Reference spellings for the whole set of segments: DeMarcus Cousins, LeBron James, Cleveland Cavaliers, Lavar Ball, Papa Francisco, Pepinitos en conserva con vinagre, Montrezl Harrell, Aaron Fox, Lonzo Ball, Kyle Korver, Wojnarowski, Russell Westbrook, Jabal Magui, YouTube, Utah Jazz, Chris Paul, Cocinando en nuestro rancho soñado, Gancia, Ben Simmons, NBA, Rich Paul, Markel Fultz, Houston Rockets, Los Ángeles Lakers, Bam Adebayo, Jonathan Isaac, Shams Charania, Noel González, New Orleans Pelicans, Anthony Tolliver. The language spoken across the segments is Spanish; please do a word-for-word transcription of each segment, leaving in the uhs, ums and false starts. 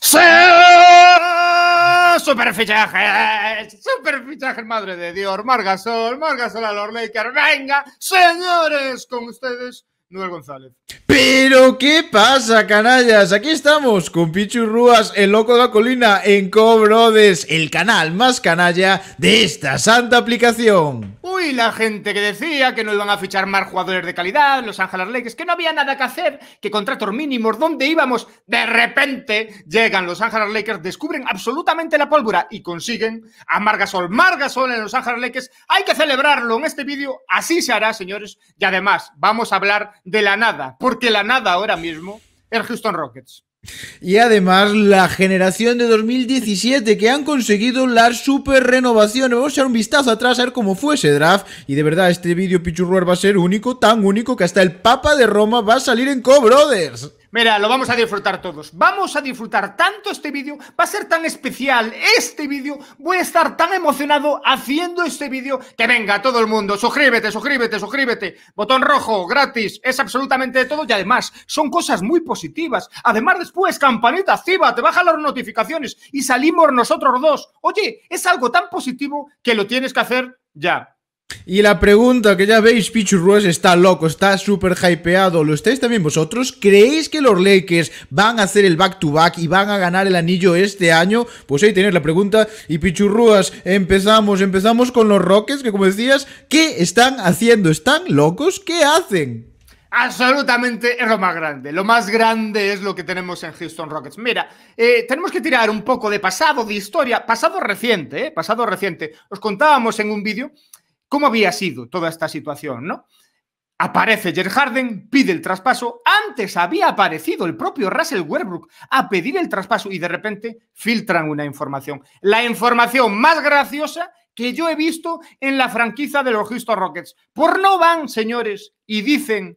¡Sí! ¡Superfichajes! ¡Superfichajes, madre de Dios! Marc Gasol, Marc Gasol a los Lakers. ¡Venga, señores! Con ustedes, Noel González. Pero ¿qué pasa, canallas? Aquí estamos con Pichu Rúas, el loco de la colina, en Cobrothers, el canal más canalla de esta santa aplicación. Uy, la gente que decía que no iban a fichar más jugadores de calidad, Los Ángeles Lakers, que no había nada que hacer, que contratos mínimos, ¿dónde íbamos? De repente llegan Los Ángeles Lakers, descubren absolutamente la pólvora y consiguen a Marc Gasol. Marc Gasol en Los Ángeles Lakers, hay que celebrarlo en este vídeo, así se hará, señores, y además vamos a hablar de la nada, porque la nada ahora mismo es Houston Rockets. Y además la generación de dos mil diecisiete que han conseguido la super renovación. Vamos a echar un vistazo atrás a ver cómo fue ese draft. Y de verdad este vídeo, Pichu Rúas, va a ser único, tan único que hasta el Papa de Roma va a salir en Cobrothers. Mira, lo vamos a disfrutar todos. Vamos a disfrutar tanto este vídeo. Va a ser tan especial este vídeo. Voy a estar tan emocionado haciendo este vídeo que venga todo el mundo. Suscríbete, suscríbete, suscríbete. Botón rojo, gratis. Es absolutamente de todo y además son cosas muy positivas. Además después, campanita activa, te bajan las notificaciones y salimos nosotros dos. Oye, es algo tan positivo que lo tienes que hacer ya. Y la pregunta que ya veis, Pichu Rúas está loco, está súper hypeado. ¿Lo estáis también vosotros? ¿Creéis que los Lakers van a hacer el back-to-back y van a ganar el anillo este año? Pues ahí tenéis la pregunta. Y Pichu Rúas, empezamos, empezamos con los Rockets, que como decías, ¿qué están haciendo? ¿Están locos? ¿Qué hacen? Absolutamente es lo más grande. Lo más grande es lo que tenemos en Houston Rockets. Mira, eh, tenemos que tirar un poco de pasado, de historia, pasado reciente, ¿eh? Pasado reciente. Os contábamos en un vídeo cómo había sido toda esta situación, ¿no? Aparece James Harden, pide el traspaso. Antes había aparecido el propio Russell Westbrook a pedir el traspaso y de repente filtran una información. La información más graciosa que yo he visto en la franquicia de los Houston Rockets. Por no van, señores, y dicen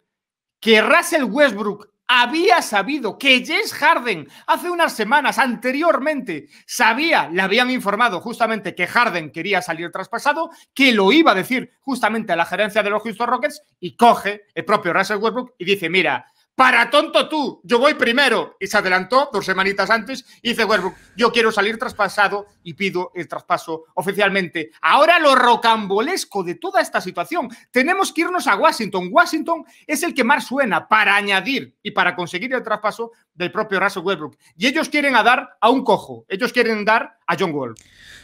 que Russell Westbrook había sabido que James Harden hace unas semanas anteriormente sabía, le habían informado justamente que Harden quería salir traspasado, que lo iba a decir justamente a la gerencia de los Houston Rockets y coge el propio Russell Westbrook y dice, mira, para tonto tú, yo voy primero. Y se adelantó dos semanitas antes y dice Westbrook, yo quiero salir traspasado y pido el traspaso oficialmente. Ahora lo rocambolesco de toda esta situación. Tenemos que irnos a Washington. Washington es el que más suena para añadir y para conseguir el traspaso del propio Russell Westbrook. Y ellos quieren a dar a un cojo. Ellos quieren dar a John Wall.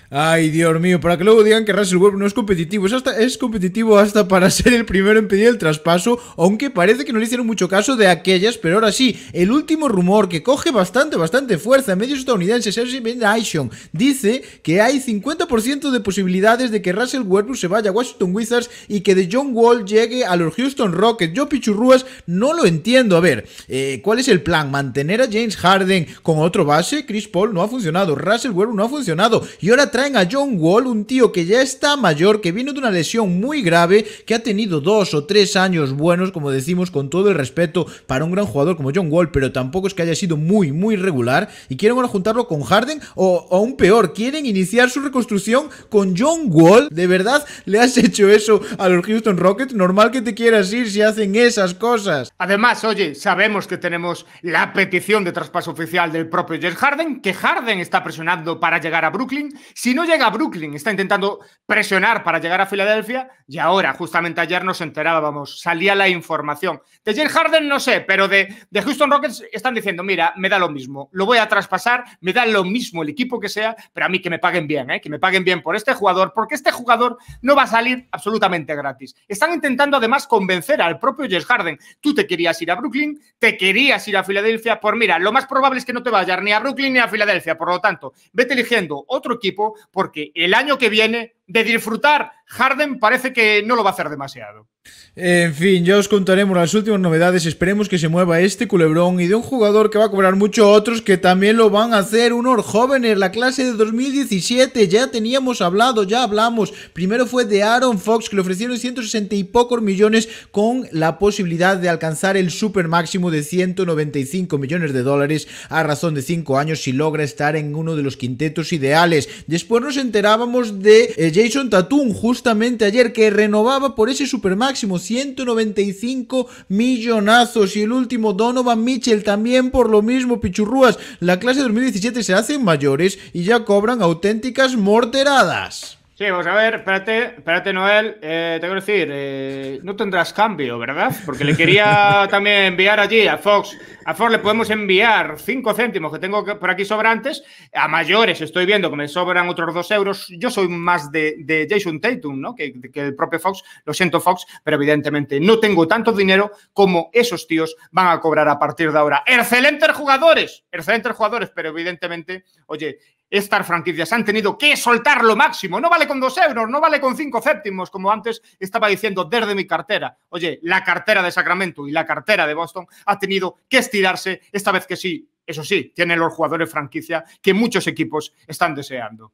Ay, Dios mío, para que luego digan que Russell Westbrook no es competitivo. Es, hasta, es competitivo hasta para ser el primero en pedir el traspaso, aunque parece que no le hicieron mucho caso de aquellas, pero ahora sí, el último rumor que coge bastante, bastante fuerza en medios estadounidenses, Nation, dice que hay cincuenta por ciento de posibilidades de que Russell Westbrook se vaya a Washington Wizards y que de John Wall llegue a los Houston Rockets. Yo, Pichu Rúas, no lo entiendo. A ver, eh, ¿cuál es el plan? ¿Mantener a James Harden con otro base? Chris Paul no ha funcionado, Russell Westbrook no ha funcionado, y ahora traen a John Wall, un tío que ya está mayor, que vino de una lesión muy grave, que ha tenido dos o tres años buenos, como decimos, con todo el respeto para un gran jugador como John Wall, pero tampoco es que haya sido muy, muy regular, y quieren ahora juntarlo con Harden, o aún peor, quieren iniciar su reconstrucción con John Wall. ¿De verdad le has hecho eso a los Houston Rockets? Normal que te quieras ir si hacen esas cosas. Además, oye, sabemos que tenemos la petición de traspaso oficial del propio James Harden, que Harden está presionando para llegar a Brooklyn. Si no llega a Brooklyn, está intentando presionar para llegar a Filadelfia y ahora, justamente ayer nos enterábamos, salía la información. De James Harden no sé, pero de, de Houston Rockets están diciendo, mira, me da lo mismo, lo voy a traspasar, me da lo mismo el equipo que sea, pero a mí que me paguen bien, ¿eh? Que me paguen bien por este jugador, porque este jugador no va a salir absolutamente gratis. Están intentando además convencer al propio James Harden, tú te querías ir a Brooklyn, te querías ir a Filadelfia, pues mira, lo más probable es que no te vayas ni a Brooklyn ni a Filadelfia, por lo tanto, vete eligiendo otro equipo porque el año que viene de disfrutar Harden parece que no lo va a hacer demasiado. En fin, ya os contaremos las últimas novedades. Esperemos que se mueva este culebrón y de un jugador que va a cobrar mucho, otros que también lo van a hacer, unos jóvenes, la clase de dos mil diecisiete, ya teníamos hablado, ya hablamos. Primero fue de Aaron Fox, que le ofrecieron ciento sesenta y pocos millones con la posibilidad de alcanzar el super máximo de ciento noventa y cinco millones de dólares a razón de cinco años si logra estar en uno de los quintetos ideales. Después nos enterábamos de eh, Jayson Tatum justamente ayer, que renovaba por ese supermáximo, ciento noventa y cinco millonazos. Y el último, Donovan Mitchell, también por lo mismo. Pichu Rúas, la clase dos mil diecisiete se hacen mayores y ya cobran auténticas morteradas. Sí, vamos a ver, espérate, espérate Noel, eh, tengo que decir, eh, no tendrás cambio, ¿verdad? Porque le quería también enviar allí a Fox, a Fox le podemos enviar cinco céntimos que tengo por aquí sobrantes, a mayores estoy viendo que me sobran otros dos euros, yo soy más de, de Jayson Tatum, ¿no? Que, que el propio Fox, lo siento Fox, pero evidentemente no tengo tanto dinero como esos tíos van a cobrar a partir de ahora. ¡Excelentes jugadores! ¡Excelentes jugadores! Pero evidentemente, oye, estas franquicias han tenido que soltar lo máximo. No vale con dos euros, no vale con cinco céntimos, como antes estaba diciendo desde mi cartera. Oye, la cartera de Sacramento y la cartera de Boston ha tenido que estirarse, esta vez que sí. Eso sí, tienen los jugadores franquicia que muchos equipos están deseando.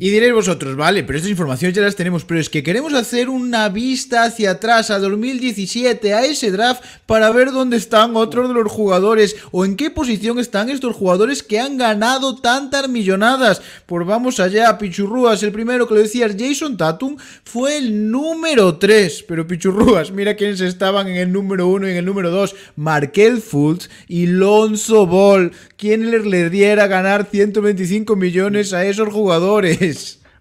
Y diréis vosotros, vale, pero estas informaciones ya las tenemos, pero es que queremos hacer una vista hacia atrás, a dos mil diecisiete, a ese draft, para ver dónde están otros de los jugadores, o en qué posición están estos jugadores que han ganado tantas millonadas. Pues vamos allá, Pichu Rúas, el primero que lo decías, Jayson Tatum, fue el número tres, pero Pichu Rúas, mira quiénes estaban en el número uno y en el número dos, Markel Fultz y Lonzo Ball. ¿Quién les le diera ganar ciento veinticinco millones a esos jugadores?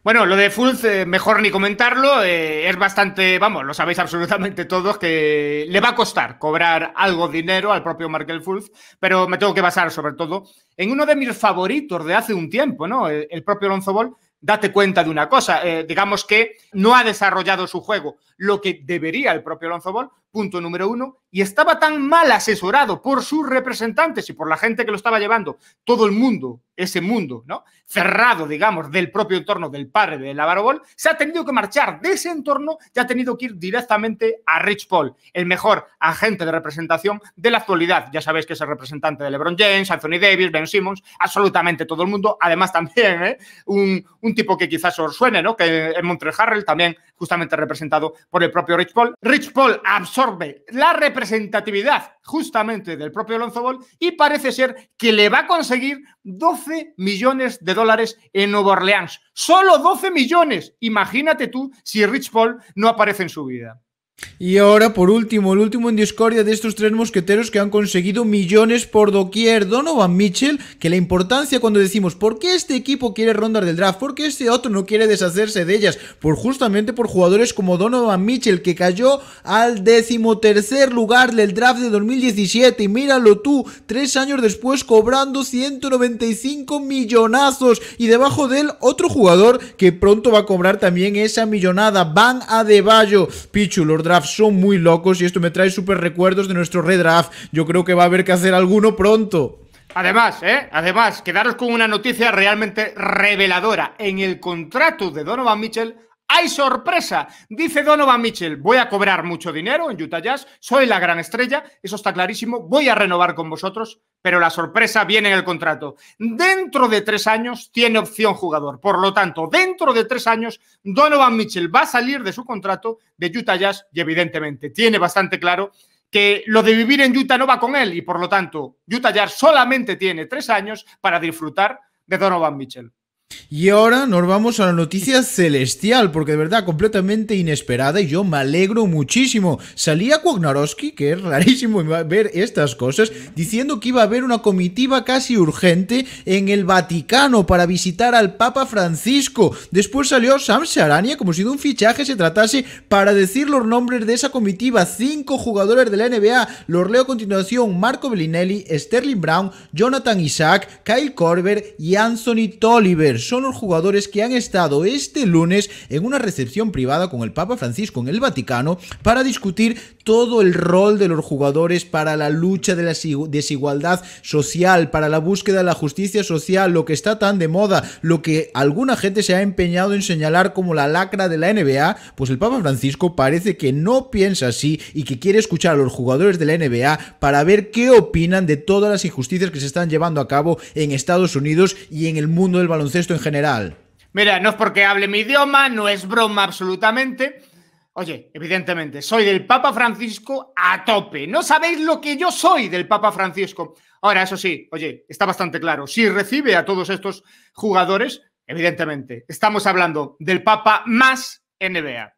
Bueno, lo de Fultz, eh, mejor ni comentarlo, eh, es bastante, vamos, lo sabéis absolutamente todos, que le va a costar cobrar algo de dinero al propio Markel Fultz, pero me tengo que basar sobre todo en uno de mis favoritos de hace un tiempo, ¿no? El, el propio Lonzo Ball. Date cuenta de una cosa, eh, digamos que no ha desarrollado su juego lo que debería el propio Lonzo Ball, punto número uno, y estaba tan mal asesorado por sus representantes y por la gente que lo estaba llevando, todo el mundo, ese mundo, ¿no? Cerrado, digamos, del propio entorno del padre de Lavar Ball, se ha tenido que marchar de ese entorno y ha tenido que ir directamente a Rich Paul, el mejor agente de representación de la actualidad. Ya sabéis que es el representante de LeBron James, Anthony Davis, Ben Simmons, absolutamente todo el mundo. Además también, ¿eh? un, un tipo que quizás os suene, ¿no? Que es Montrezl Harrell, también justamente representado por el propio Rich Paul. Rich Paul absorbe la representatividad justamente del propio Lonzo Ball y parece ser que le va a conseguir doce millones de dólares en Nueva Orleans. Solo doce millones. Imagínate tú si Rich Paul no aparece en su vida. Y ahora, por último, el último en discordia de estos tres mosqueteros que han conseguido millones por doquier, Donovan Mitchell, que la importancia cuando decimos ¿por qué este equipo quiere rondar del draft? ¿Por qué este otro no quiere deshacerse de ellas? Por justamente por jugadores como Donovan Mitchell, que cayó al decimotercer lugar del draft de dos mil diecisiete, y míralo tú, tres años después cobrando ciento noventa y cinco millonazos, y debajo de él otro jugador que pronto va a cobrar también esa millonada, Bam Adebayo. Pichu, los drafts son muy locos y esto me trae súper recuerdos de nuestro redraft. Yo creo que va a haber que hacer alguno pronto. Además, ¿eh? Además, quedaros con una noticia realmente reveladora. En el contrato de Donovan Mitchell hay sorpresa. Dice Donovan Mitchell, voy a cobrar mucho dinero en Utah Jazz, soy la gran estrella, eso está clarísimo, voy a renovar con vosotros, pero la sorpresa viene en el contrato. Dentro de tres años tiene opción jugador, por lo tanto, dentro de tres años Donovan Mitchell va a salir de su contrato de Utah Jazz y evidentemente tiene bastante claro que lo de vivir en Utah no va con él y por lo tanto Utah Jazz solamente tiene tres años para disfrutar de Donovan Mitchell. Y ahora nos vamos a la noticia celestial, porque de verdad completamente inesperada, y yo me alegro muchísimo. Salía Wojnarowski, que es rarísimo ver estas cosas, diciendo que iba a haber una comitiva casi urgente en el Vaticano para visitar al Papa Francisco. Después salió Shams Charania, como si de un fichaje se tratase, para decir los nombres de esa comitiva. Cinco jugadores de la N B A, los leo a continuación: Marco Bellinelli, Sterling Brown, Jonathan Isaac, Kyle Korver y Anthony Tolliver. Son los jugadores que han estado este lunes en una recepción privada con el Papa Francisco en el Vaticano para discutir todo el rol de los jugadores para la lucha de la desigualdad social, para la búsqueda de la justicia social, lo que está tan de moda, lo que alguna gente se ha empeñado en señalar como la lacra de la N B A, pues el Papa Francisco parece que no piensa así y que quiere escuchar a los jugadores de la N B A para ver qué opinan de todas las injusticias que se están llevando a cabo en Estados Unidos y en el mundo del baloncesto en general. Mira, no es porque hable mi idioma, no es broma absolutamente. Oye, evidentemente, soy del Papa Francisco a tope. No sabéis lo que yo soy del Papa Francisco. Ahora, eso sí, oye, está bastante claro. Si recibe a todos estos jugadores, Evidentemente, estamos hablando del Papa más N B A.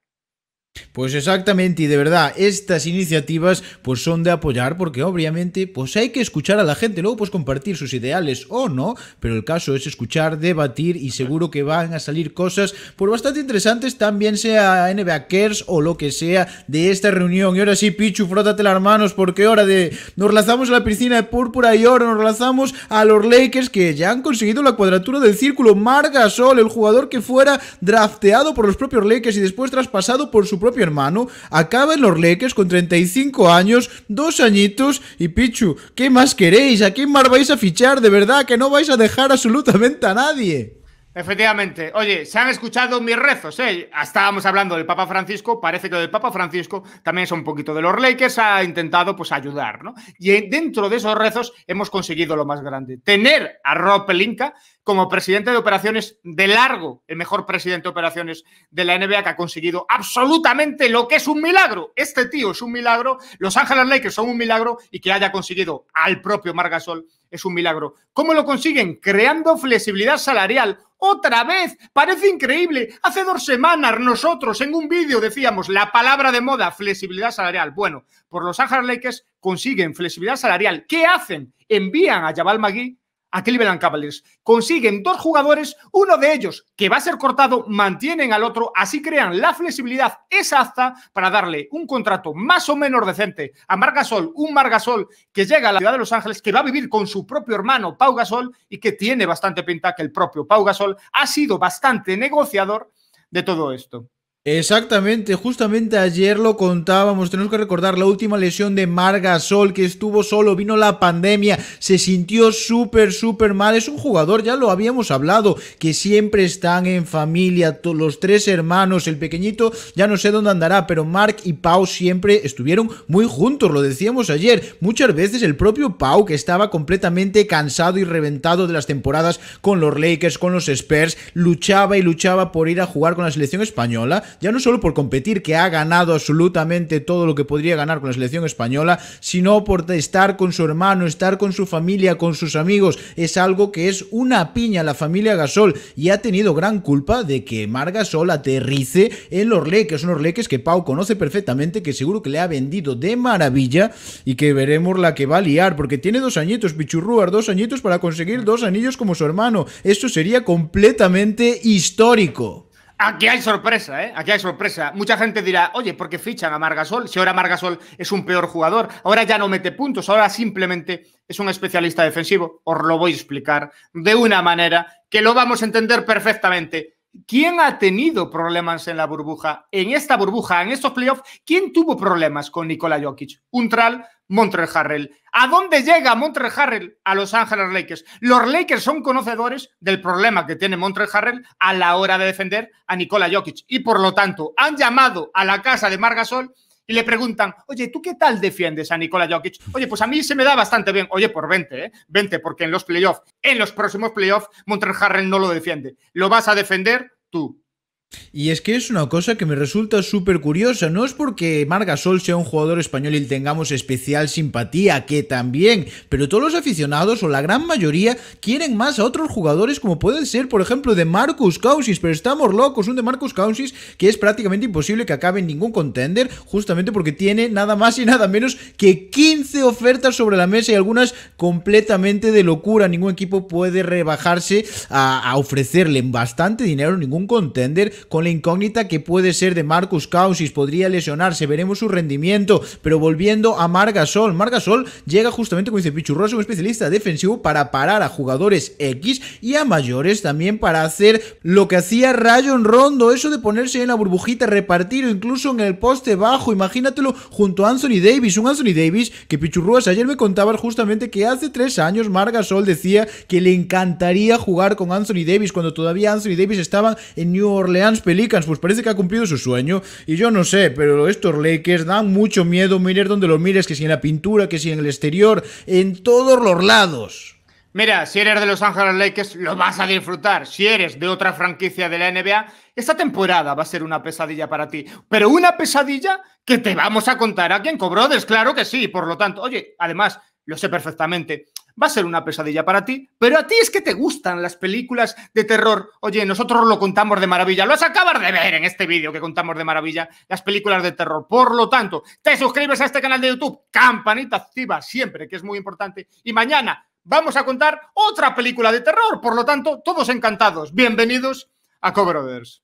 Pues exactamente, y de verdad, estas iniciativas pues son de apoyar porque obviamente pues hay que escuchar a la gente, luego pues compartir sus ideales o no, pero el caso es escuchar, debatir y seguro que van a salir cosas pues bastante interesantes también, sea N B A Cares o lo que sea de esta reunión. Y ahora sí, Pichu, frótate las manos porque hora de... nos lanzamos a la piscina de púrpura y oro, nos lanzamos a los Lakers que ya han conseguido la cuadratura del círculo. Marc Gasol, el jugador que fuera drafteado por los propios Lakers y después traspasado por su propio hermano, acaba en los Lakers con treinta y cinco años, dos añitos. Y Pichu, ¿qué más queréis? ¿A quién más vais a fichar? De verdad que no vais a dejar absolutamente a nadie. Efectivamente, oye, se han escuchado mis rezos, ¿eh? Estábamos hablando del Papa Francisco, parece que del Papa Francisco también es un poquito de los Lakers, ha intentado pues ayudar, ¿no? Y dentro de esos rezos hemos conseguido lo más grande, tener a Rob Pelinka como presidente de operaciones de largo, el mejor presidente de operaciones de la N B A, que ha conseguido absolutamente lo que es un milagro. Este tío es un milagro, Los Ángeles Lakers son un milagro y que haya conseguido al propio Marc Gasol es un milagro. ¿Cómo lo consiguen? Creando flexibilidad salarial. Otra vez, parece increíble. Hace dos semanas nosotros en un vídeo decíamos la palabra de moda, flexibilidad salarial. Bueno, por Los Ángeles Lakers consiguen flexibilidad salarial. ¿Qué hacen? Envían a Jabal Magui a Cleveland Cavaliers. Consiguen dos jugadores, uno de ellos que va a ser cortado, mantienen al otro, así crean la flexibilidad exacta para darle un contrato más o menos decente a Marc Gasol, un Marc Gasol que llega a la ciudad de Los Ángeles, que va a vivir con su propio hermano Pau Gasol y que tiene bastante pinta que el propio Pau Gasol ha sido bastante negociador de todo esto. Exactamente, justamente ayer lo contábamos, tenemos que recordar la última lesión de Marc Gasol, que estuvo solo, vino la pandemia, se sintió súper, súper mal. Es un jugador, ya lo habíamos hablado, que siempre están en familia, los tres hermanos, el pequeñito ya no sé dónde andará, pero Marc y Pau siempre estuvieron muy juntos, lo decíamos ayer, muchas veces el propio Pau, que estaba completamente cansado y reventado de las temporadas con los Lakers, con los Spurs, luchaba y luchaba por ir a jugar con la selección española. Ya no solo por competir, que ha ganado absolutamente todo lo que podría ganar con la selección española, sino por estar con su hermano, estar con su familia, con sus amigos. Es algo que es una piña la familia Gasol y ha tenido gran culpa de que Marc Gasol aterrice en los Lakers, unos Lakers que Pau conoce perfectamente, que seguro que le ha vendido de maravilla y que veremos la que va a liar, porque tiene dos añitos, Pichu Rúas, dos añitos para conseguir dos anillos como su hermano. Esto sería completamente histórico. Aquí hay sorpresa, ¿eh? Aquí hay sorpresa. Mucha gente dirá, oye, ¿por qué fichan a Marc Gasol? Si ahora Marc Gasol es un peor jugador, ahora ya no mete puntos, ahora simplemente es un especialista defensivo. Os lo voy a explicar de una manera que lo vamos a entender perfectamente. ¿Quién ha tenido problemas en la burbuja? En esta burbuja, en estos playoffs, ¿quién tuvo problemas con Nikola Jokic? Un tral, Montrezl Harrell. ¿A dónde llega Montrezl Harrell? A Los Ángeles Lakers. Los Lakers son conocedores del problema que tiene Montrezl Harrell a la hora de defender a Nikola Jokic. Y por lo tanto, han llamado a la casa de Marc Gasol y le preguntan, oye, ¿tú qué tal defiendes a Nikola Jokic? Oye, pues a mí se me da bastante bien. Oye, por veinte, ¿eh? veinte, porque en los playoffs, en los próximos playoffs, Montrezl Harrell no lo defiende. Lo vas a defender tú. Y es que es una cosa que me resulta súper curiosa, no es porque Marc Gasol sea un jugador español y tengamos especial simpatía, que también, pero todos los aficionados o la gran mayoría quieren más a otros jugadores como pueden ser, por ejemplo, DeMarcus Cousins, pero estamos locos, un DeMarcus Cousins que es prácticamente imposible que acabe en ningún contender, justamente porque tiene nada más y nada menos que quince ofertas sobre la mesa y algunas completamente de locura, ningún equipo puede rebajarse a, a ofrecerle bastante dinero, ningún contender, con la incógnita que puede ser de DeMarcus Cousins, podría lesionarse, veremos su rendimiento. Pero volviendo a Marc Gasol, Marc Gasol llega justamente, como dice Pichu Rúas, un especialista defensivo para parar a jugadores X y a mayores también para hacer lo que hacía Rajon Rondo, eso de ponerse en la burbujita, repartir o incluso en el poste bajo, imagínatelo junto a Anthony Davis, un Anthony Davis que Pichu Rúas ayer me contaba justamente que hace tres años Marc Gasol decía que le encantaría jugar con Anthony Davis cuando todavía Anthony Davis estaba en New Orleans Pelicans, pues parece que ha cumplido su sueño y yo no sé, pero estos Lakers dan mucho miedo, mires donde los mires, que si en la pintura, que si en el exterior, en todos los lados. Mira, si eres de Los Ángeles Lakers lo vas a disfrutar, si eres de otra franquicia de la N B A, esta temporada va a ser una pesadilla para ti, pero una pesadilla que te vamos a contar aquí en Cobrothers, claro que sí, por lo tanto, oye, además, lo sé perfectamente, va a ser una pesadilla para ti, pero a ti es que te gustan las películas de terror. Oye, nosotros lo contamos de maravilla, lo acabas de ver en este vídeo que contamos de maravilla, las películas de terror. Por lo tanto, te suscribes a este canal de YouTube, campanita activa siempre, que es muy importante, y mañana vamos a contar otra película de terror. Por lo tanto, todos encantados. Bienvenidos a Cobrothers.